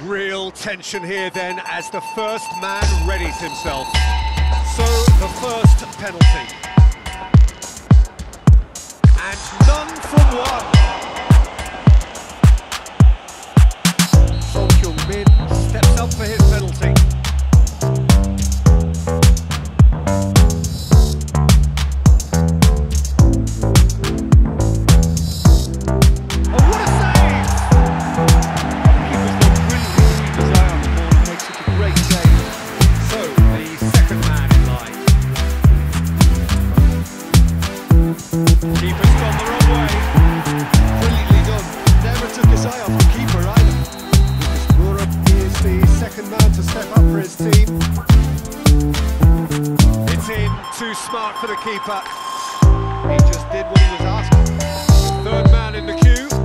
Real tension here then, as the first man readies himself. So, the first penalty. And none for one. Son Heung-Min steps up for his penalty. Too smart for the keeper. He just did what he was asked. Third man in the queue.